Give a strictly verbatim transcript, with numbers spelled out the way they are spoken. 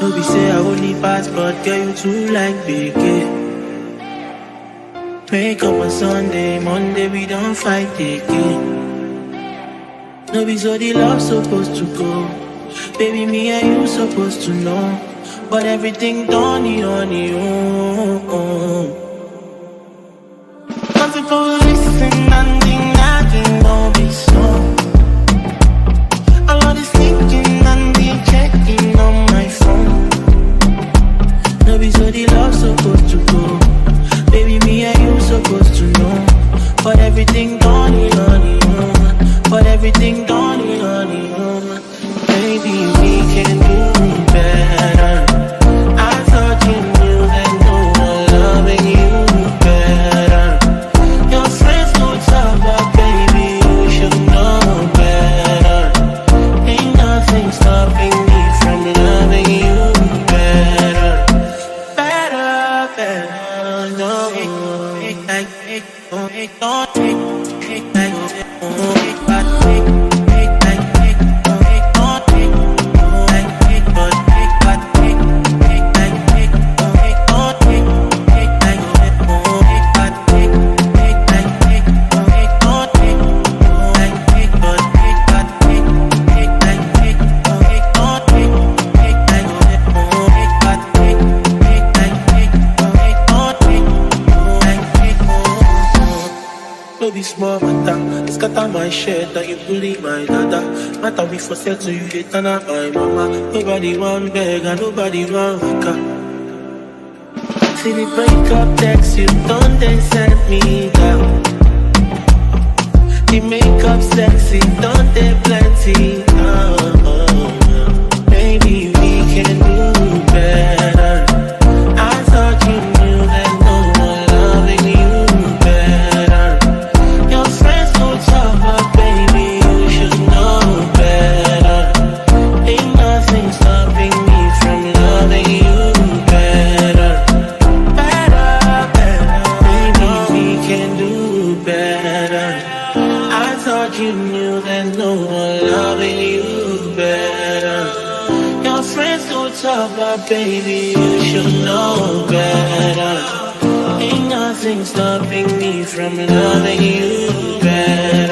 No be say I only pass, but girl you too like Beke. Wake up on Sunday, Monday we don't fight again. No be so the love supposed to go. Baby, me and you supposed to know. But everything done it on your own. Nothing for listening, nothing, nothing, don't be slow. A lot is thinking and be checking on my phone. No be so the love supposed to go. Baby, me and you supposed to know. But everything done it on your own. But everything done it on your own. Baby, we can do better. That you bully my dada. Matter we for sale to you, they turn up my mama. Nobody want beg and nobody want waka. See the breakup text you done, they sent me down. The makeup sexy, done they plenty now. Maybe we can do better. I thought you knew that no one loving you better. Your friends don't talk. Baby, you should know better. Ain't nothing stopping me from loving you better.